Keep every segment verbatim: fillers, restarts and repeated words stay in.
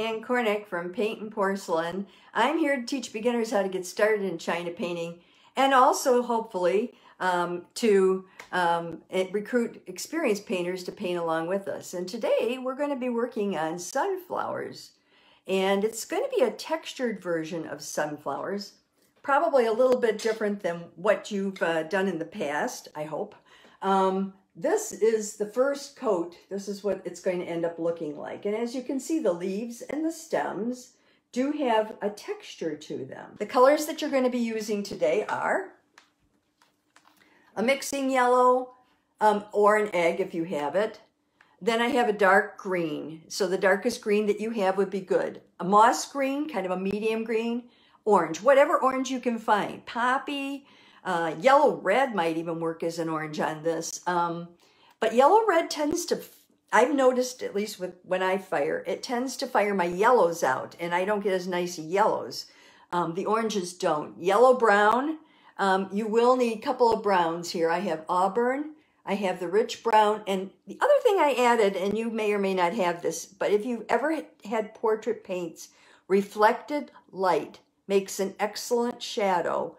Ann Cornick from Paint and Porcelain. I'm here to teach beginners how to get started in china painting and also hopefully um, to um, recruit experienced painters to paint along with us. And today we're going to be working on sunflowers, and it's going to be a textured version of sunflowers, probably a little bit different than what you've uh, done in the past, I hope. Um, This is the first coat. This is what it's going to end up looking like. And as you can see, the leaves and the stems do have a texture to them. The colors that you're going to be using today are a mixing yellow um, or an egg if you have it. Then I have a dark green. So the darkest green that you have would be good. A moss green, kind of a medium green, orange, whatever orange you can find. Poppy. Uh, yellow red might even work as an orange on this, um, but yellow red tends to, I've noticed at least with when I fire, it tends to fire my yellows out, and I don't get as nice yellows. Um, the oranges don't. Yellow brown, um, you will need a couple of browns here. I have auburn, I have the rich brown, and the other thing I added, and you may or may not have this, but if you've ever had portrait paints, reflected light makes an excellent shadow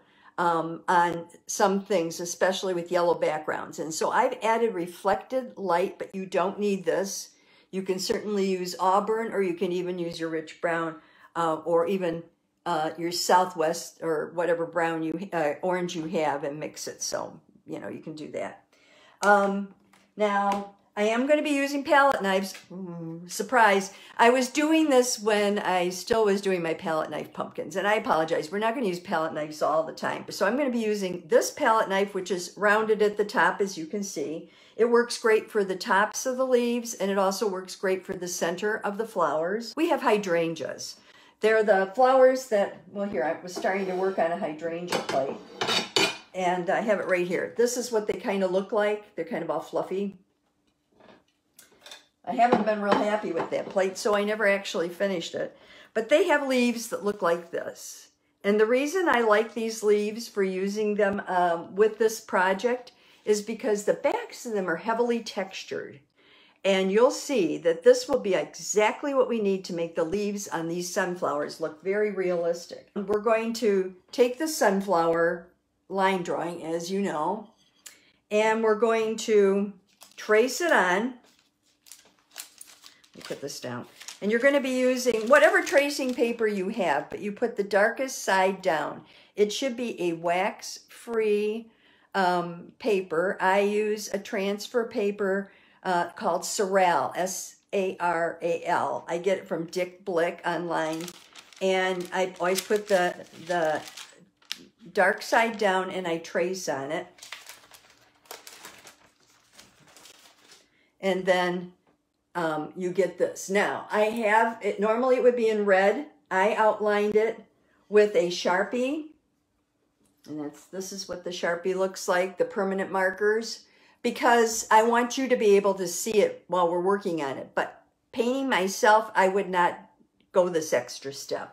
Um, on some things, especially with yellow backgrounds. And so I've added reflected light, but you don't need this. You can certainly use auburn, or you can even use your rich brown, uh, or even uh, your southwest or whatever brown you uh, orange you have, and mix it. So, you know, you can do that. Um, now, I am going to be using palette knives. Mm, surprise. I was doing this when I still was doing my palette knife pumpkins, and I apologize. We're not going to use palette knives all the time. So I'm going to be using this palette knife, which is rounded at the top, as you can see. It works great for the tops of the leaves, and it also works great for the center of the flowers. We have hydrangeas. They're the flowers that, well, here, I was starting to work on a hydrangea plate, and I have it right here. This is what they kind of look like. They're kind of all fluffy. I haven't been real happy with that plate, so I never actually finished it. But they have leaves that look like this. And the reason I like these leaves for using them um, with this project is because the backs of them are heavily textured. And you'll see that this will be exactly what we need to make the leaves on these sunflowers look very realistic. We're going to take the sunflower line drawing, as you know, and we're going to trace it on. You put this down, and you're going to be using whatever tracing paper you have, but you put the darkest side down. It should be a wax-free um, paper. I use a transfer paper uh, called Saral, S A R A L. I get it from Dick Blick online, and I always put the, the dark side down, and I trace on it. And then Um, you get this. Now, I have it, normally it would be in red. I outlined it with a Sharpie, and that's, this is what the Sharpie looks like, the permanent markers, because I want you to be able to see it while we're working on it. But painting myself, I would not go this extra step.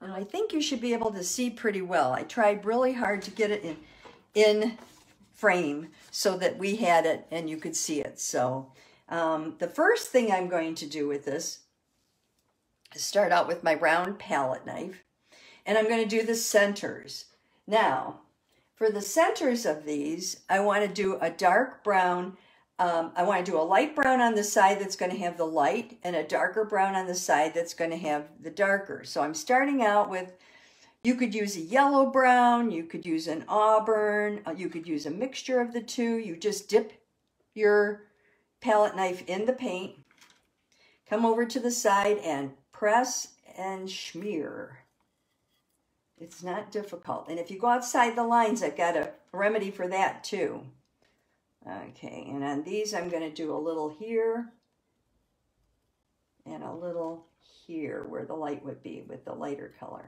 And I think you should be able to see pretty well. I tried really hard to get it in, in frame so that we had it and you could see it. So Um, the first thing I'm going to do with this is start out with my round palette knife, and I'm going to do the centers. Now, for the centers of these, I want to do a dark brown. Um, I want to do a light brown on the side that's going to have the light, and a darker brown on the side that's going to have the darker. So I'm starting out with, you could use a yellow brown, you could use an auburn, you could use a mixture of the two. You just dip your palette knife in the paint, come over to the side and press and smear. It's not difficult. And if you go outside the lines, I've got a remedy for that too. Okay, and on these, I'm going to do a little here and a little here where the light would be with the lighter color.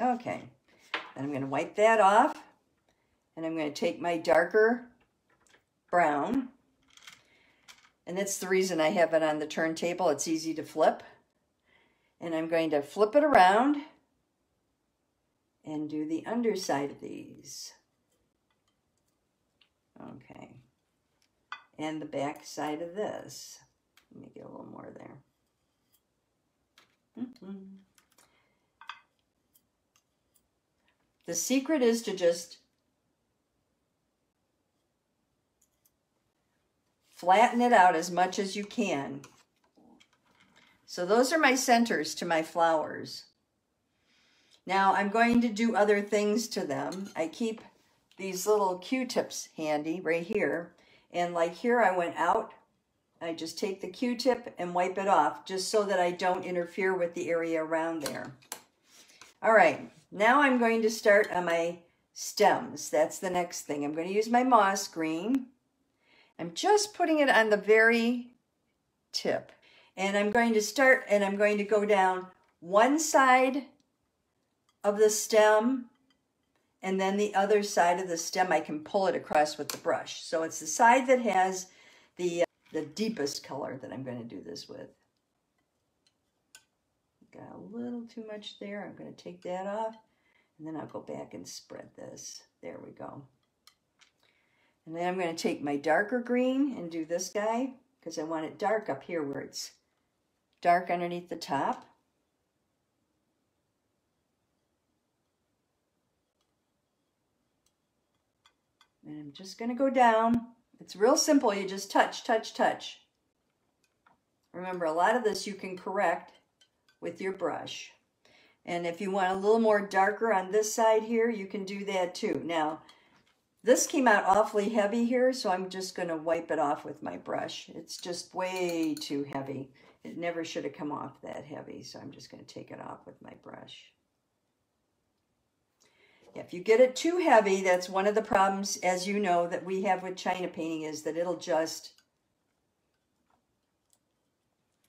Okay, then I'm going to wipe that off, and I'm going to take my darker brown. And that's the reason I have it on the turntable. It's easy to flip. And I'm going to flip it around and do the underside of these. Okay. And the back side of this. Let me get a little more there. Mm-mm. The secret is to just flatten it out as much as you can. So those are my centers to my flowers. Now I'm going to do other things to them. I keep these little Q-tips handy right here. And like here I went out, I just take the Q-tip and wipe it off just so that I don't interfere with the area around there. All right, now I'm going to start on my stems. That's the next thing. I'm going to use my moss green. I'm just putting it on the very tip. And I'm going to start and I'm going to go down one side of the stem and then the other side of the stem. I can pull it across with the brush. So it's the side that has the, uh, the deepest color that I'm going to do this with. Got a little too much there. I'm going to take that off and then I'll go back and spread this. There we go. And then I'm going to take my darker green and do this guy because I want it dark up here where it's dark underneath the top. And I'm just going to go down. It's real simple. You just touch, touch, touch. Remember, a lot of this you can correct with your brush. And if you want a little more darker on this side here, you can do that too. Now, this came out awfully heavy here, so I'm just going to wipe it off with my brush. It's just way too heavy. It never should have come off that heavy, so I'm just going to take it off with my brush. If you get it too heavy, that's one of the problems, as you know, that we have with China painting is that it'll just,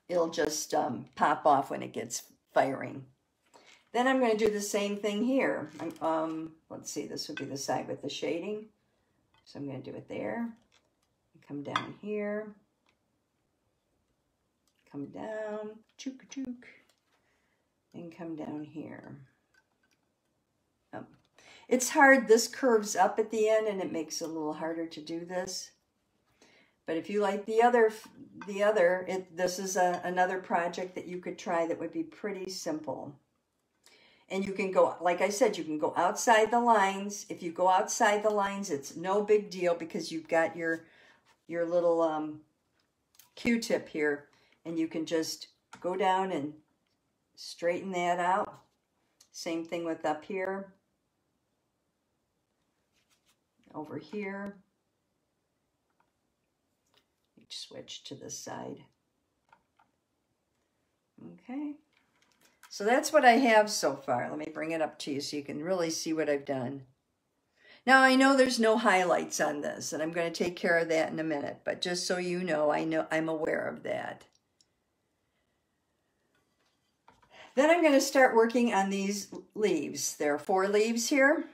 it'll just um, pop off when it gets firing. Then I'm going to do the same thing here. I'm, um, let's see, this would be the side with the shading. So I'm going to do it there. Come down here. Come down, chook chook, and come down here. Oh. It's hard. This curves up at the end, and it makes it a little harder to do this. But if you like the other, the other, it, this is a, another project that you could try that would be pretty simple. And you can go, like I said, you can go outside the lines. If you go outside the lines, it's no big deal because you've got your, your little um, Q-tip here. And you can just go down and straighten that out. Same thing with up here. Over here. Switch to this side. Okay. So that's what I have so far. Let me bring it up to you so you can really see what I've done. Now I know there's no highlights on this, and I'm going to take care of that in a minute, but just so you know, I know I'm aware of that. Then I'm going to start working on these leaves. There are four leaves here.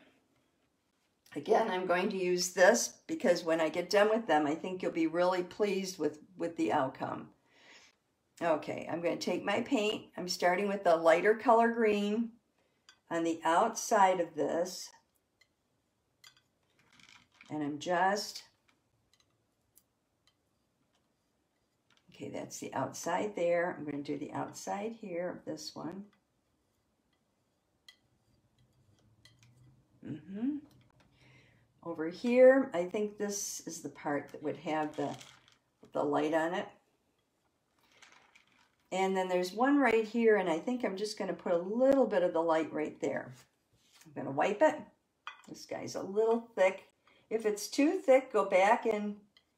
Again, I'm going to use this because when I get done with them, I think you'll be really pleased with, with the outcome. Okay, I'm going to take my paint. I'm starting with the lighter color green on the outside of this. And I'm just... Okay, that's the outside there. I'm going to do the outside here of this one. Mm-hmm. Over here, I think this is the part that would have the, the light on it. And then there's one right here, and I think I'm just going to put a little bit of the light right there. I'm going to wipe it. This guy's a little thick. If it's too thick, go back and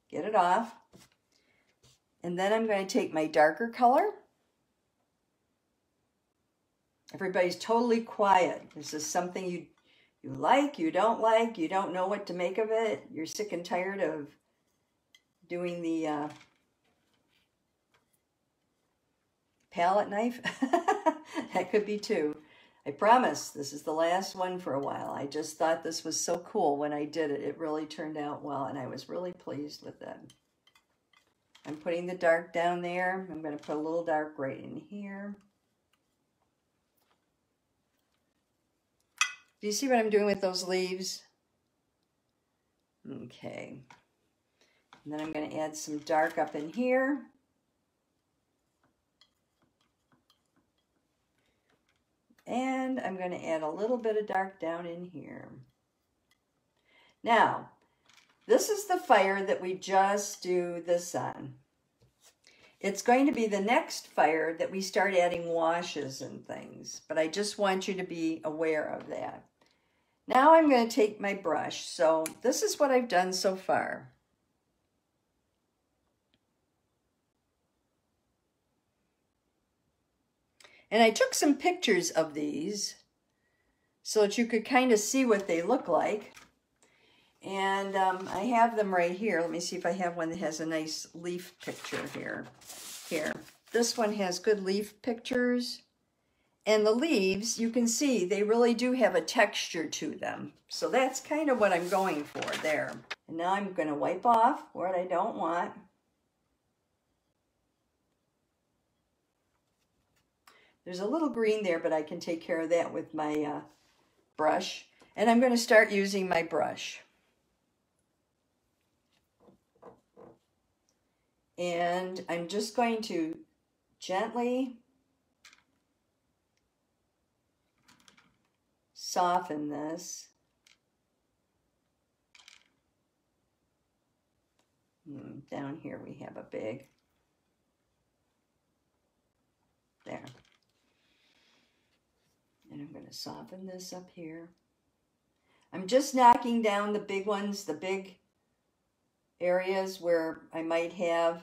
get it off. And then I'm going to take my darker color. Everybody's totally quiet. This is something you, you like, you don't like, you don't know what to make of it. You're sick and tired of doing the... Uh, palette knife. That could be too. I promise this is the last one for a while. I just thought this was so cool when I did it. It really turned out well, and I was really pleased with it. I'm putting the dark down there. I'm going to put a little dark right in here. Do you see what I'm doing with those leaves? Okay. And then I'm going to add some dark up in here. And I'm going to add a little bit of dark down in here. Now, this is the fire that we just do this on. It's going to be the next fire that we start adding washes and things, but I just want you to be aware of that. Now I'm going to take my brush. So this is what I've done so far. And I took some pictures of these so that you could kind of see what they look like. And um, I have them right here. Let me see if I have one that has a nice leaf picture here. Here, this one has good leaf pictures. And the leaves, you can see, they really do have a texture to them. So that's kind of what I'm going for there. And now I'm going to wipe off what I don't want. There's a little green there, but I can take care of that with my uh, brush. And I'm going to start using my brush. And I'm just going to gently soften this. And down here we have a big. There. And I'm going to soften this up here. I'm just knocking down the big ones, the big areas where I might have.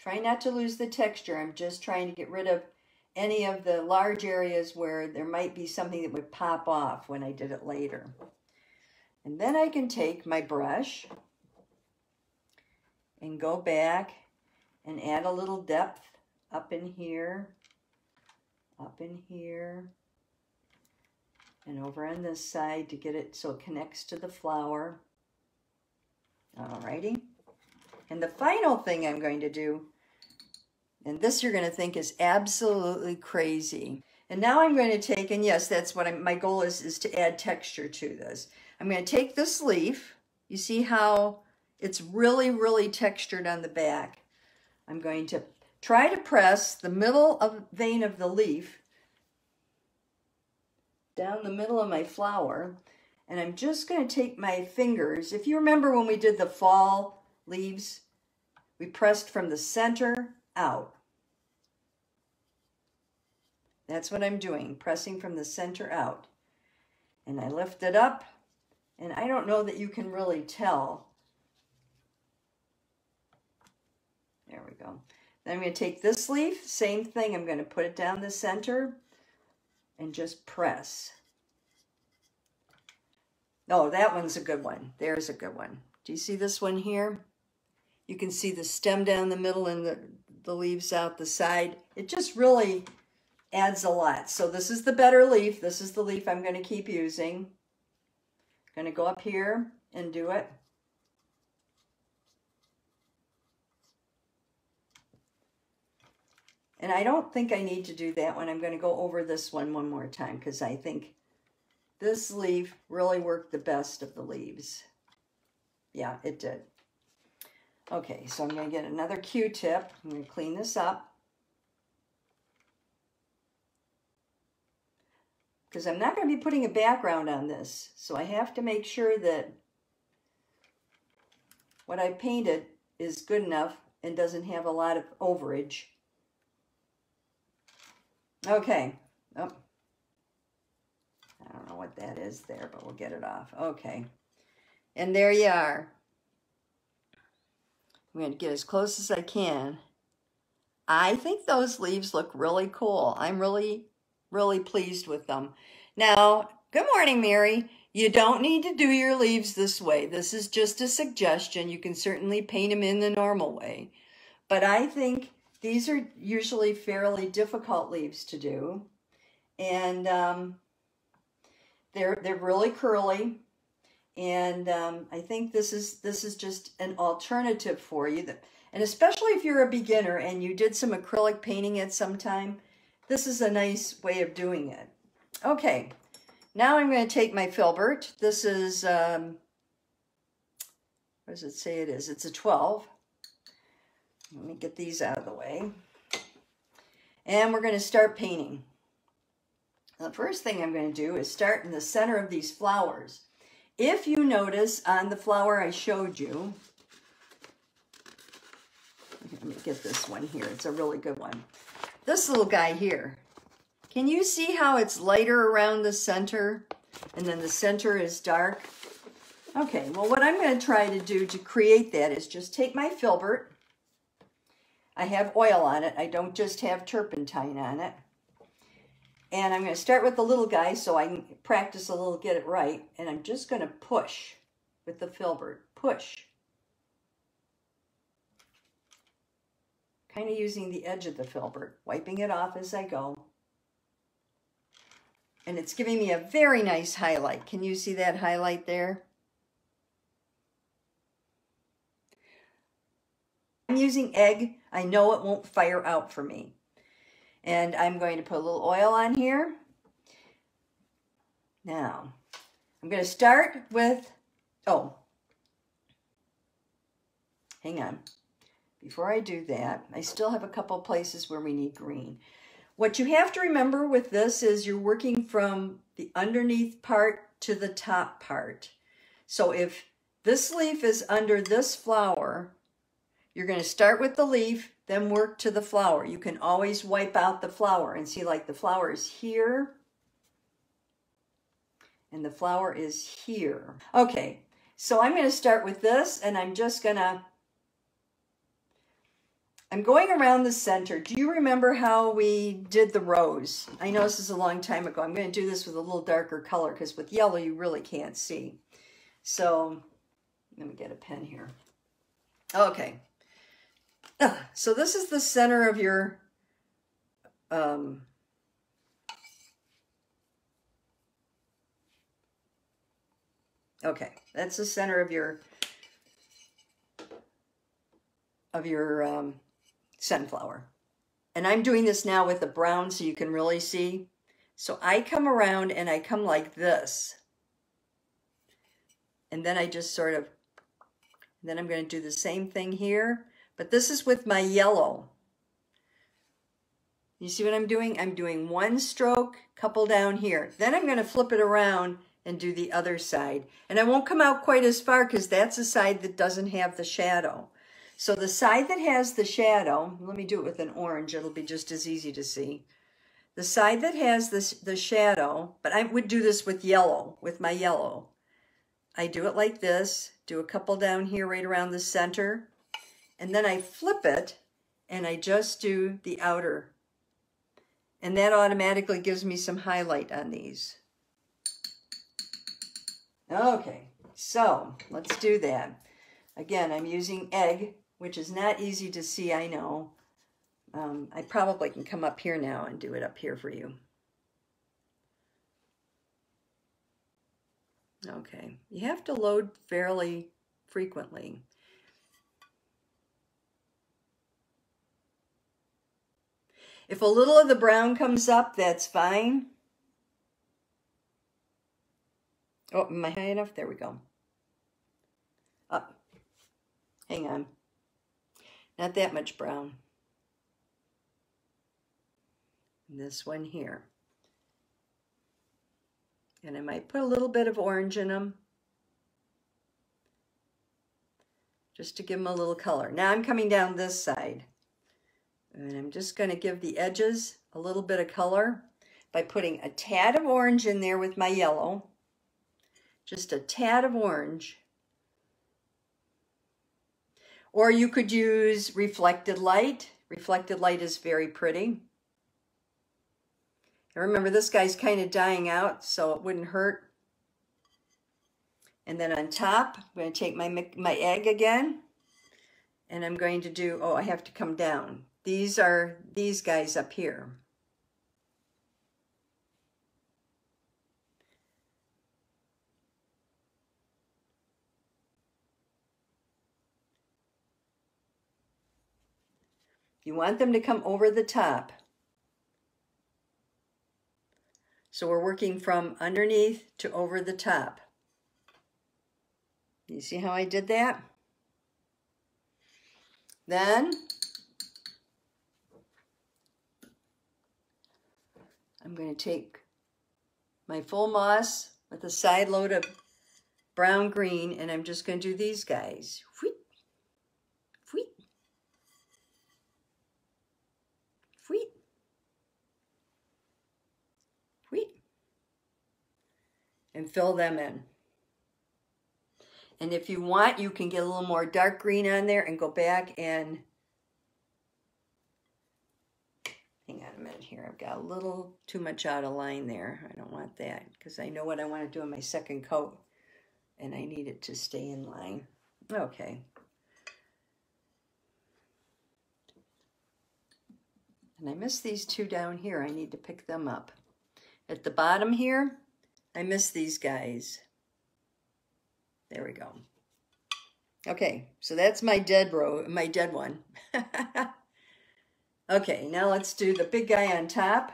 Try not to lose the texture. I'm just trying to get rid of any of the large areas where there might be something that would pop off when I did it later. And then I can take my brush and go back and add a little depth up in here, up in here, and over on this side to get it so it connects to the flower. Alrighty. And the final thing I'm going to do, and this you're going to think is absolutely crazy. And now I'm going to take, and yes, that's what I'm, my goal is, is to add texture to this. I'm going to take this leaf. You see how it's really, really textured on the back. I'm going to try to press the middle of vein of the leaf down the middle of my flower. And I'm just going to take my fingers. If you remember when we did the fall leaves, we pressed from the center out. That's what I'm doing, pressing from the center out. And I lift it up, and I don't know that you can really tell. There we go. Then I'm going to take this leaf, same thing. I'm going to put it down the center and just press. Oh, that one's a good one. There's a good one. Do you see this one here? You can see the stem down the middle and the, the leaves out the side. It just really adds a lot. So this is the better leaf. This is the leaf I'm going to keep using. I'm going to go up here and do it. And I don't think I need to do that one. I'm going to go over this one one more time because I think this leaf really worked the best of the leaves. Yeah, it did. Okay, so I'm going to get another Q-tip. I'm going to clean this up. Because I'm not going to be putting a background on this. So I have to make sure that what I painted is good enough and doesn't have a lot of overage. Okay. Oh. I don't know what that is there, but we'll get it off. Okay. And there you are. I'm going to get as close as I can. I think those leaves look really cool. I'm really, really pleased with them. Now, good morning, Mary. You don't need to do your leaves this way. This is just a suggestion. You can certainly paint them in the normal way. But I think these are usually fairly difficult leaves to do. And um, they're, they're really curly. And um, I think this is this is just an alternative for you. That, and especially if you're a beginner and you did some acrylic painting at some time, this is a nice way of doing it. Okay, now I'm going to take my filbert. This is, um, what does it say it is? It's a twelve. Let me get these out of the way. And we're going to start painting. The first thing I'm going to do is start in the center of these flowers. If you notice on the flower I showed you, let me get this one here. It's a really good one. This little guy here. Can you see how it's lighter around the center and then the center is dark? Okay, well, what I'm going to try to do to create that is just take my filbert. I have oil on it. I don't just have turpentine on it. And I'm going to start with the little guy so I can practice a little, get it right. And I'm just going to push with the filbert. Push. Kind of using the edge of the filbert, wiping it off as I go. And it's giving me a very nice highlight. Can you see that highlight there? I'm using egg. I know it won't fire out for me. And I'm going to put a little oil on here. Now, I'm going to start with, oh, hang on. Before I do that, I still have a couple places where we need green. What you have to remember with this is you're working from the underneath part to the top part. So if this leaf is under this flower, you're going to start with the leaf, then work to the flower. You can always wipe out the flower and see, like, the flower is here and the flower is here. Okay, so I'm going to start with this, and I'm just going to, I'm going around the center. Do you remember how we did the rose? I know this is a long time ago. I'm going to do this with a little darker color because with yellow you really can't see. So let me get a pen here. Okay. So this is the center of your um, okay, that's the center of your of your um, sunflower. And I'm doing this now with the brown so you can really see. So I come around and I come like this. And then I just sort of, then I'm going to do the same thing here, but this is with my yellow. You see what I'm doing? I'm doing one stroke, couple down here. Then I'm going to flip it around and do the other side. And I won't come out quite as far because that's the side that doesn't have the shadow. So the side that has the shadow, let me do it with an orange, it'll be just as easy to see. The side that has this, the shadow, but I would do this with yellow, with my yellow. I do it like this, do a couple down here right around the center, and then I flip it and I just do the outer. And that automatically gives me some highlight on these. Okay, so let's do that. Again, I'm using egg, which is not easy to see, I know. Um, I probably can come up here now and do it up here for you. Okay, you have to load fairly frequently. If a little of the brown comes up, that's fine. Oh, am I high enough? There we go. Up. Hang on. Not that much brown. This one here. And I might put a little bit of orange in them just to give them a little color. Now I'm coming down this side and I'm just going to give the edges a little bit of color by putting a tad of orange in there with my yellow. Just a tad of orange. Or you could use reflected light. Reflected light is very pretty. And remember, this guy's kind of dying out, so it wouldn't hurt. And then on top, I'm going to take my, my egg again, and I'm going to do, oh, I have to come down. These are these guys up here. You want them to come over the top. So we're working from underneath to over the top. You see how I did that? Then I'm going to take my full moss with a side load of brown green, and I'm just going to do these guys. Wheat, wheat, wheat, wheat, and fill them in. And if you want, you can get a little more dark green on there and go back and, hang on a minute here, I've got a little too much out of line there. I don't want that because I know what I want to do in my second coat and I need it to stay in line. Okay. And I missed these two down here. I need to pick them up. At the bottom here, I missed these guys. There we go. Okay, so that's my dead row, my dead one. Okay, now let's do the big guy on top.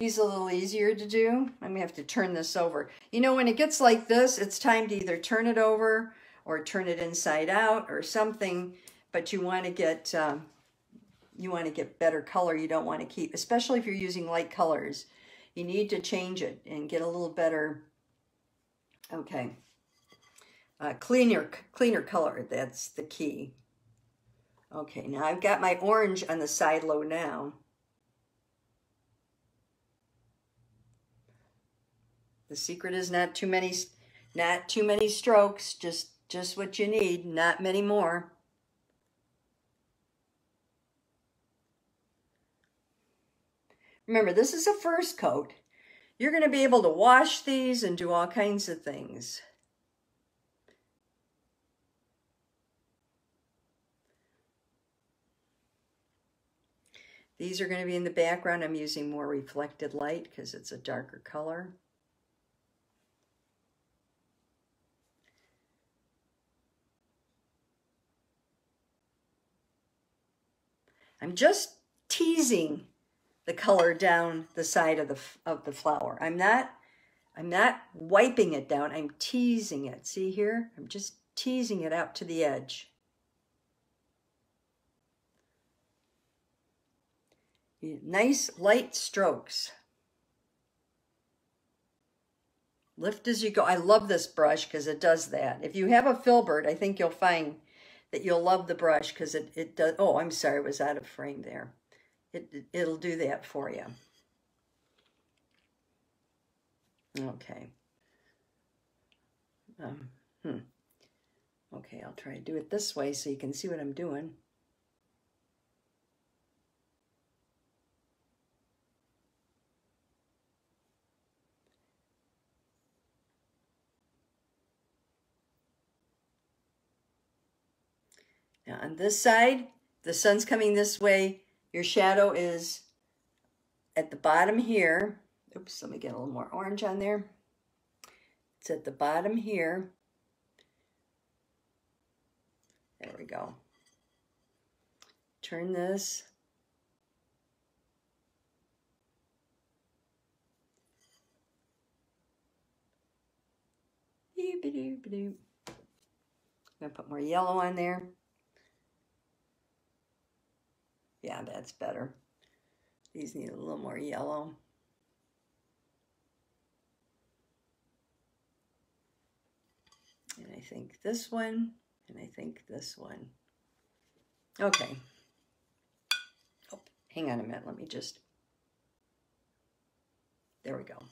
He's a little easier to do. I'm gonna have to turn this over. You know, when it gets like this, it's time to either turn it over or turn it inside out or something. But you want to get um, you want to get better color. You don't want to keep, especially if you're using light colors. You need to change it and get a little better. Okay. Uh, cleaner, cleaner color, that's the key. Okay, now I've got my orange on the side load now. The secret is not too many, not too many strokes, just, just what you need, not many more. Remember, this is a first coat. You're going to be able to wash these and do all kinds of things. These are going to be in the background. I'm using more reflected light because it's a darker color. I'm just teasing the color down the side of the of the flower. I'm not I'm not wiping it down. I'm teasing it. See here? I'm just teasing it out to the edge. Nice light strokes. Lift as you go. I love this brush because it does that. If you have a filbert, I think you'll find that you'll love the brush because it, it does. Oh, I'm sorry, it was out of frame there. It, it, it'll do that for you. Okay. Um, hmm. Okay, I'll try to do it this way so you can see what I'm doing. Now on this side, the sun's coming this way. Your shadow is at the bottom here. Oops, let me get a little more orange on there. It's at the bottom here. There we go. Turn this. I'm gonna put more yellow on there. Yeah, that's better. These need a little more yellow. And I think this one, and I think this one. Okay. Oh, hang on a minute. Let me just, there we go.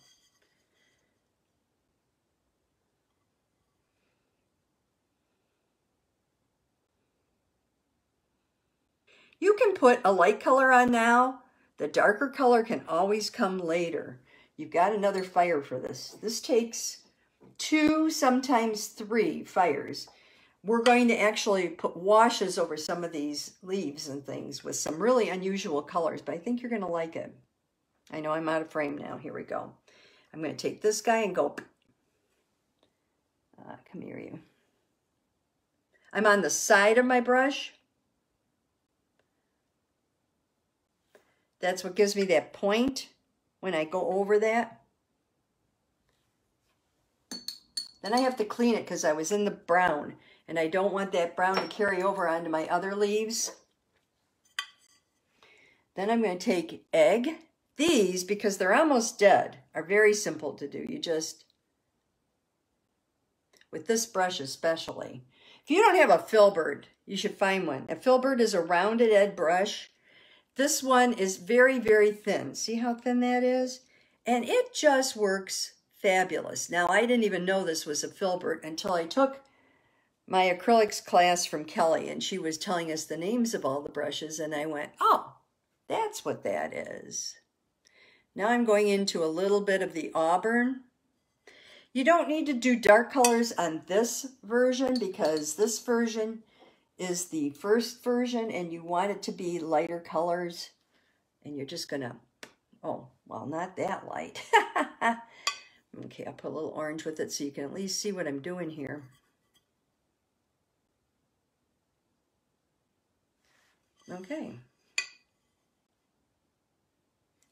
You can put a light color on now. The darker color can always come later. You've got another fire for this. This takes two, sometimes three fires. We're going to actually put washes over some of these leaves and things with some really unusual colors, but I think you're going to like it. I know I'm out of frame now. Here we go. I'm going to take this guy and go. Uh, come here, you. I'm on the side of my brush. That's what gives me that point when I go over that. Then I have to clean it because I was in the brown and I don't want that brown to carry over onto my other leaves. Then I'm going to take egg These, because they're almost dead, are very simple to do. You just, with this brush especially, if you don't have a filbert, you should find one. A filbert is a rounded edge brush. This one is very, very thin. See how thin that is? And it just works fabulous. Now, I didn't even know this was a filbert until I took my acrylics class from Kelly, and she was telling us the names of all the brushes, and I went, oh, that's what that is. Now I'm going into a little bit of the auburn. You don't need to do dark colors on this version because this version is the first version and you want it to be lighter colors. And you're just gonna, oh, well, not that light. Okay, I'll put a little orange with it so you can at least see what I'm doing here. Okay.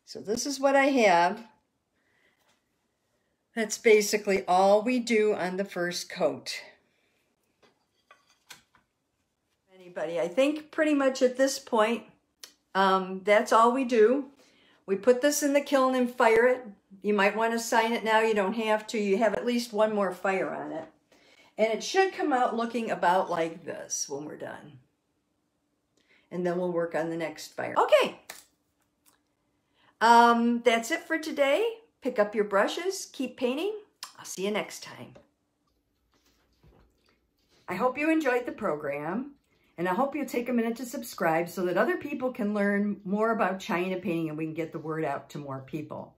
So this is what I have. That's basically all we do on the first coat. Anybody, I think pretty much at this point, um, that's all we do. We put this in the kiln and fire it. You might want to sign it now. You don't have to. You have at least one more fire on it. And it should come out looking about like this when we're done. And then we'll work on the next fire. Okay. Um, that's it for today. Pick up your brushes, keep painting. I'll see you next time. I hope you enjoyed the program, and I hope you'll take a minute to subscribe so that other people can learn more about China painting and we can get the word out to more people.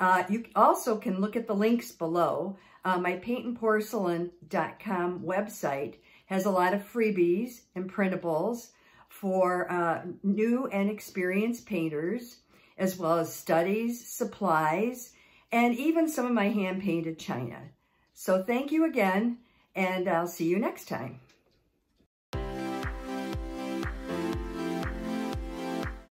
Uh, you also can look at the links below. Uh, my paint and porcelain dot com website has a lot of freebies and printables for uh, new and experienced painters, as well as studies, supplies, and even some of my hand-painted china. So thank you again, and I'll see you next time.